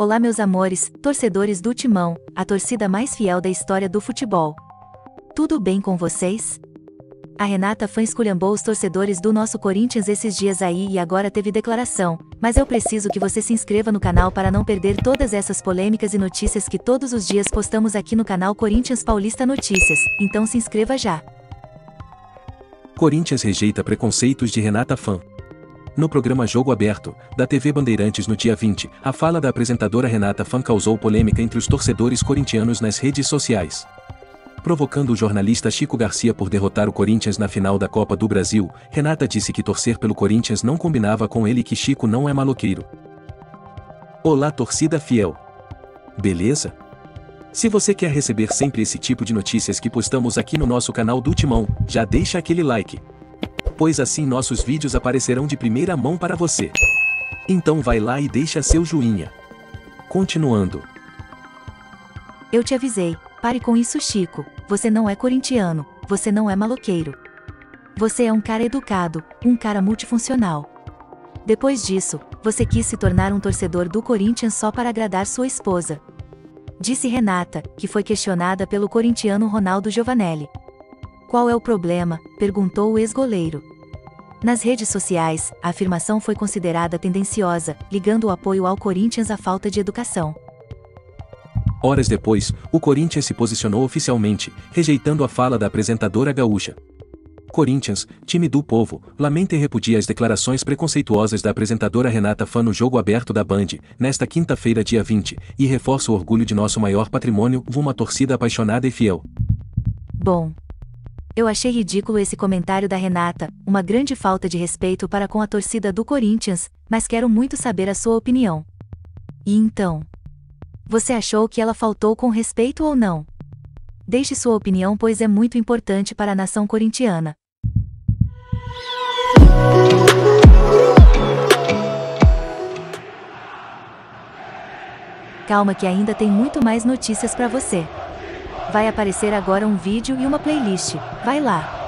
Olá meus amores, torcedores do Timão, a torcida mais fiel da história do futebol. Tudo bem com vocês? A Renata Fan esculhambou os torcedores do nosso Corinthians esses dias aí e agora teve declaração, mas eu preciso que você se inscreva no canal para não perder todas essas polêmicas e notícias que todos os dias postamos aqui no canal Corinthians Paulista Notícias, então se inscreva já. Corinthians rejeita preconceitos de Renata Fan. No programa Jogo Aberto, da TV Bandeirantes no dia 20, a fala da apresentadora Renata Fan causou polêmica entre os torcedores corintianos nas redes sociais, provocando o jornalista Chico Garcia por derrotar o Corinthians na final da Copa do Brasil. Renata disse que torcer pelo Corinthians não combinava com ele e que Chico não é maloqueiro. Olá torcida fiel! Beleza? Se você quer receber sempre esse tipo de notícias que postamos aqui no nosso canal do Timão, já deixa aquele like, pois assim nossos vídeos aparecerão de primeira mão para você. Então vai lá e deixa seu joinha. Continuando. Eu te avisei, pare com isso Chico, você não é corintiano, você não é maloqueiro. Você é um cara educado, um cara multifuncional. Depois disso, você quis se tornar um torcedor do Corinthians só para agradar sua esposa, disse Renata, que foi questionada pelo corintiano Ronaldo Giovanelli. Qual é o problema? Perguntou o ex-goleiro. Nas redes sociais, a afirmação foi considerada tendenciosa, ligando o apoio ao Corinthians à falta de educação. Horas depois, o Corinthians se posicionou oficialmente, rejeitando a fala da apresentadora gaúcha. Corinthians, time do povo, lamenta e repudia as declarações preconceituosas da apresentadora Renata Fan no Jogo Aberto da Band, nesta quinta-feira dia 20, e reforça o orgulho de nosso maior patrimônio, uma torcida apaixonada e fiel. Bom, eu achei ridículo esse comentário da Renata, uma grande falta de respeito para com a torcida do Corinthians, mas quero muito saber a sua opinião. E então? Você achou que ela faltou com respeito ou não? Deixe sua opinião pois é muito importante para a nação corintiana. Calma que ainda tem muito mais notícias para você. Vai aparecer agora um vídeo e uma playlist. Vai lá!